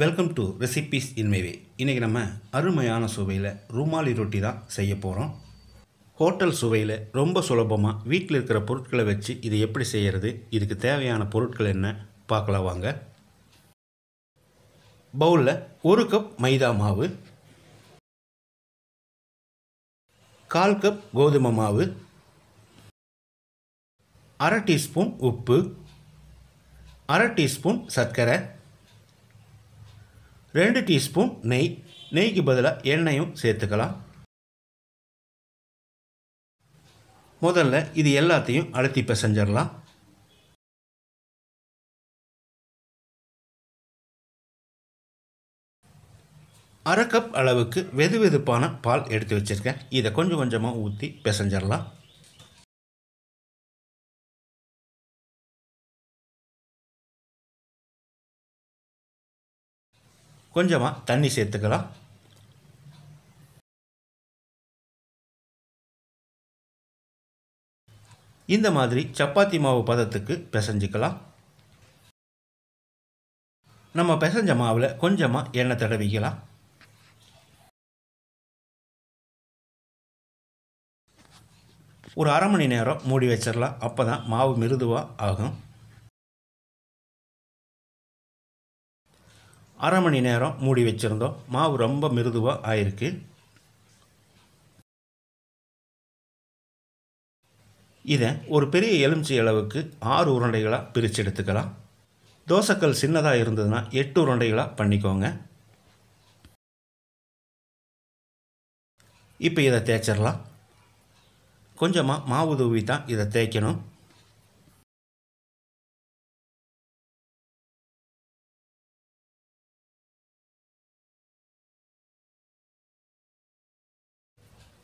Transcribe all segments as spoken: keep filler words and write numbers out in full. Welcome to recipes in my way. இன்றைக்கி நம்ம அருமையான சுவையில் ரூமாலி ரொட்டி தான் செய்ய போகிறோம். ஹோட்டல் சுவையில் ரொம்ப சுலபமாக வீட்டில் இருக்கிற பொருட்களை வச்சு இது எப்படி செய்கிறது, இதுக்கு தேவையான பொருட்கள் என்ன பார்க்கலாம் வாங்க. பவுலில் ஒரு கப் மைதா மாவு, கால் கப் கோதுமை மாவு, அரை டீஸ்பூன் உப்பு, அரை டீஸ்பூன் சர்க்கரை, ரெண்டு டீஸ்பூன் நெய். நெய்க்கு பதிலாக எண்ணெயும் சேர்த்துக்கலாம். முதல்ல இது எல்லாத்தையும் அழுத்தி பிசைஞ்சிடலாம். அரை கப் அளவுக்கு வெது வெதுப்பான பால் எடுத்து வச்சுருக்கேன். இதை கொஞ்சம் கொஞ்சமாக ஊற்றி பிசைஞ்சிடலாம். கொஞ்சமாக தண்ணி சேர்த்துக்கலாம். இந்த மாதிரி சப்பாத்தி மாவு பதத்துக்கு பிசைஞ்சிக்கலாம். நம்ம பிசைஞ்ச மாவில் கொஞ்சமாக எண்ணெய் தடவிக்கலாம். ஒரு அரை மணி நேரம் மூடி வச்சிடலாம். அப்போ தான் மாவு மிருதுவாக ஆகும். அரை மணி நேரம் மூடி வச்சுருந்தோம். மாவு ரொம்ப மிருதுவாக ஆயிருக்கு. இதை ஒரு பெரிய எலுமிச்சை அளவுக்கு ஆறு உருண்டைகளாக பிரித்து எடுத்துக்கலாம். தோசைக்கல் சின்னதாக இருந்ததுன்னா எட்டு உருண்டைகளாக பண்ணிக்கோங்க. இப்போ இதை தேய்ச்சிடலாம். கொஞ்சமாக மாவு தூவி தான் இதை தேய்க்கணும்.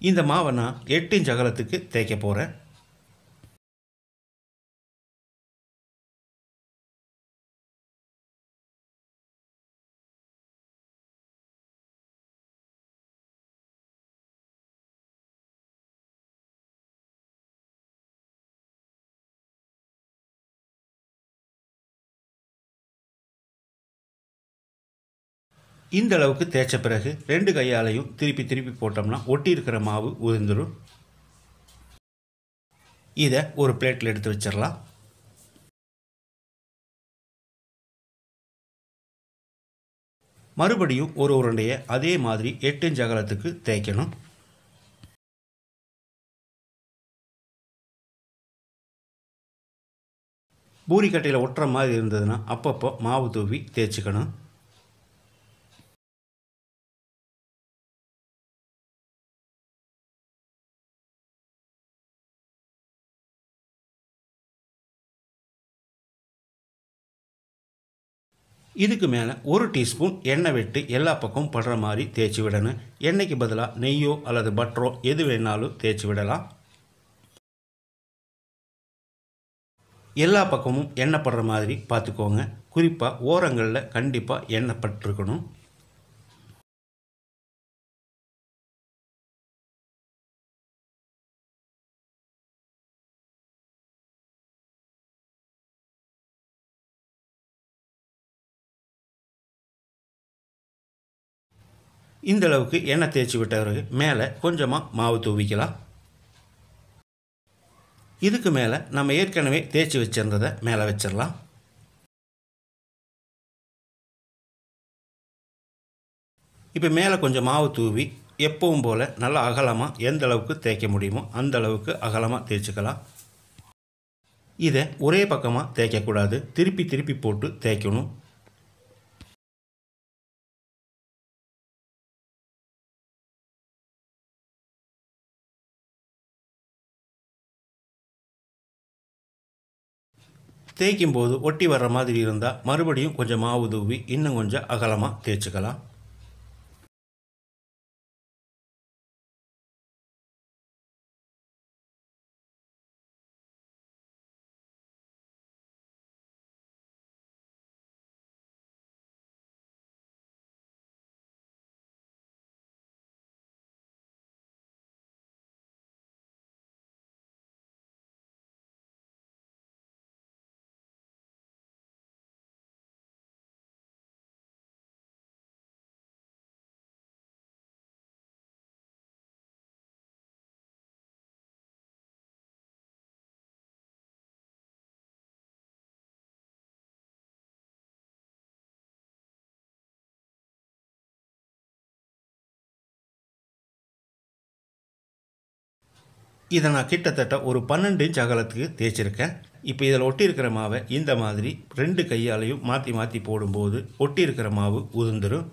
இந்த மாவை நான் எட்டு இன்ச் அகலத்துக்கு தேய்க்க போகிறேன். இந்த அளவுக்கு தேய்ச்ச பிறகு ரெண்டு கையாலையும் திருப்பி திருப்பி போட்டோம்னா ஒட்டி இருக்கிற மாவு உதிர்ந்துடும். இதை ஒரு பிளேட்டில் எடுத்து வச்சிடலாம். மறுபடியும் ஒரு உருண்டையை அதே மாதிரி எட்டு இன்ச் அகலத்துக்கு தேய்க்கணும். பூரிக்கட்டையில் ஒட்டுற மாதிரி இருந்ததுன்னா அப்பப்போ மாவு தூவி தேய்ச்சிக்கணும். இதுக்கு மேலே ஒரு டீஸ்பூன் எண்ணெய் விட்டு எல்லா பக்கமும் படுற மாதிரி தேய்ச்சி விடணும். எண்ணெய்க்கு பதிலாக நெய்யோ அல்லது பட்டரோ எது வேணாலும் தேய்ச்சி விடலாம். எல்லா பக்கமும் எண்ணெய் படுற மாதிரி பார்த்துக்கோங்க. குறிப்பாக ஓரங்களில் கண்டிப்பாக எண்ணெய் பட்டிருக்கணும். இந்த அளவுக்கு எண்ணெய் தேய்ச்சி விட்ட பிறகு மேலே கொஞ்சமாக மாவு தூவிக்கலாம். இதுக்கு மேலே நம்ம ஏற்கனவே தேய்ச்சி வச்சுருந்ததை மேலே வச்சிடலாம். இப்போ மேலே கொஞ்சம் மாவு தூவி எப்பவும் போல் நல்லா அகலமாக எந்த அளவுக்கு தேய்க்க முடியுமோ அந்த அளவுக்கு அகலமாக தேய்ச்சிக்கலாம். இதை ஒரே பக்கமாக தேய்க்கக்கூடாது, திருப்பி திருப்பி போட்டு தேய்க்கணும். தேய்க்கும் போது ஒட்டி வர்ற மாதிரி இருந்தால் மறுபடியும் கொஞ்சம் மாவு தூவி இன்னும் கொஞ்சம் அகலமாக தேய்ச்சிக்கலாம். இதை நான் கிட்டத்தட்ட ஒரு பன்னெண்டு இன்ச் அகலத்துக்கு தேய்ச்சிருக்கேன். இப்போ இதில் ஒட்டியிருக்கிற மாவை இந்த மாதிரி ரெண்டு கையாலையும் மாற்றி மாற்றி போடும்போது ஒட்டியிருக்கிற மாவு உதிர்ந்துடும்.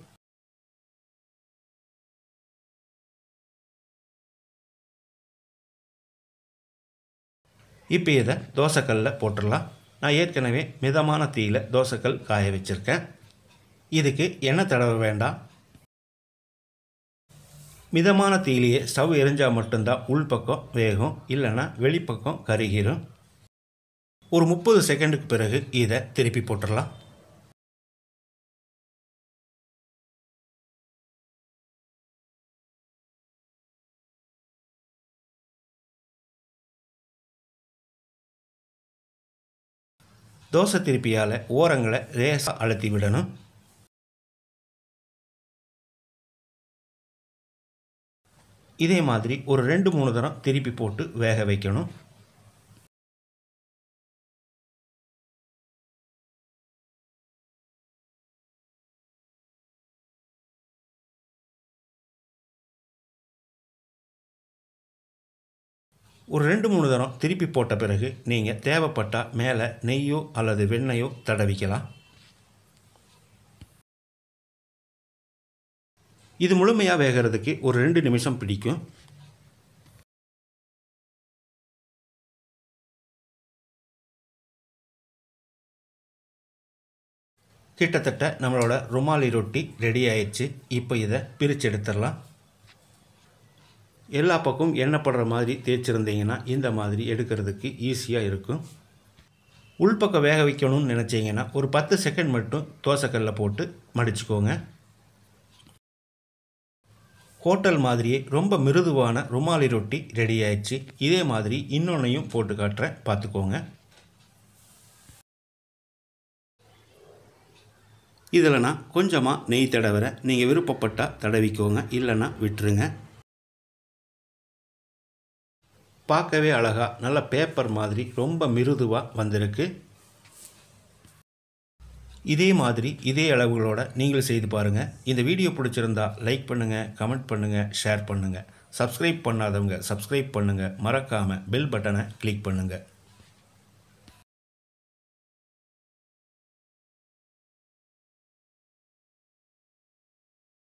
இப்போ இதை தோசைக்கல்லில் போட்டுடலாம். நான் ஏற்கனவே மிதமான தீயில் தோசைக்கல் காய வச்சுருக்கேன். இதுக்கு எண்ணெய் தடவ வேண்டாம். மிதமான தீயிலேயே ஸ்டவ் எரிஞ்சால் மட்டும்தான் உள்பக்கம் வேகும், இல்லைன்னா வெளிப்பக்கம் கருகிரும். ஒரு முப்பது செகண்டுக்கு பிறகு இதை திருப்பி போட்டுடலாம். தோசை திருப்பியால் ஓரங்களை லேசாக அழுத்தி விடணும். இதே மாதிரி ஒரு ரெண்டு மூணு தரம் திருப்பி போட்டு வேக வைக்கணும். ஒரு ரெண்டு மூணு தரம் திருப்பி போட்ட பிறகு நீங்கள் தேவைப்பட்டால் மேலே நெய்யோ அல்லது வெண்ணெயோ தடவிக்கலாம். இது முழுமையாக வேகிறதுக்கு ஒரு ரெண்டு நிமிஷம் பிடிக்கும். கிட்டத்தட்ட நம்மளோட ருமாலி ரொட்டி ரெடி ஆயிடுச்சு. இப்போ இதை பிரித்து எடுத்துடலாம். எல்லா பக்கமும் எண்ணெய் படுற மாதிரி தேய்ச்சிருந்தீங்கன்னா இந்த மாதிரி எடுக்கிறதுக்கு ஈஸியாக இருக்கும். உள்பக்கம் வேக வைக்கணும்னு நினச்சிங்கன்னா ஒரு பத்து செகண்ட் மட்டும் தோசைக்கல்லில் போட்டு மடிச்சுக்கோங்க. ஹோட்டல் மாதிரியே ரொம்ப மிருதுவான ருமாலி ரொட்டி ரெடி ஆயிடுச்சு. இதே மாதிரி இன்னொன்னையும் போட்டு காட்டுறேன், பார்த்துக்கோங்க. இதில் நான் கொஞ்சமாக நெய் தடவுறேன். நீங்கள் விருப்பப்பட்டால் தடவிக்கோங்க, இல்லைன்னா விட்டுருங்க. பார்க்கவே அழகாக நல்ல பேப்பர் மாதிரி ரொம்ப மிருதுவாக வந்திருக்கு. இதே மாதிரி இதே அளவுகளோடு நீங்கள் செய்து பாருங்கள். இந்த வீடியோ பிடிச்சிருந்தா லைக் பண்ணுங்கள், கமெண்ட் பண்ணுங்கள், ஷேர் பண்ணுங்கள். சப்ஸ்கிரைப் பண்ணாதவங்க சப்ஸ்கிரைப் பண்ணுங்கள். மறக்காமல் பெல் பட்டனை கிளிக் பண்ணுங்கள்.